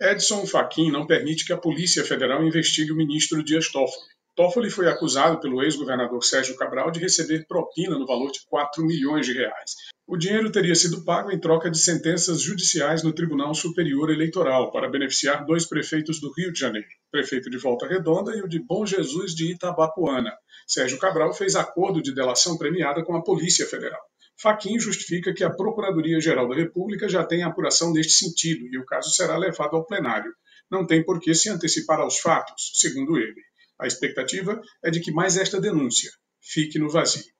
Edson Fachin não permite que a Polícia Federal investigue o ministro Dias Toffoli. Toffoli foi acusado pelo ex-governador Sérgio Cabral de receber propina no valor de R$ 4 milhões. O dinheiro teria sido pago em troca de sentenças judiciais no Tribunal Superior Eleitoral para beneficiar dois prefeitos do Rio de Janeiro, o prefeito de Volta Redonda e o de Bom Jesus de Itabapuana. Sérgio Cabral fez acordo de delação premiada com a Polícia Federal. Fachin justifica que a Procuradoria-Geral da República já tem apuração neste sentido e o caso será levado ao plenário. Não tem por que se antecipar aos fatos, segundo ele. A expectativa é de que mais esta denúncia fique no vazio.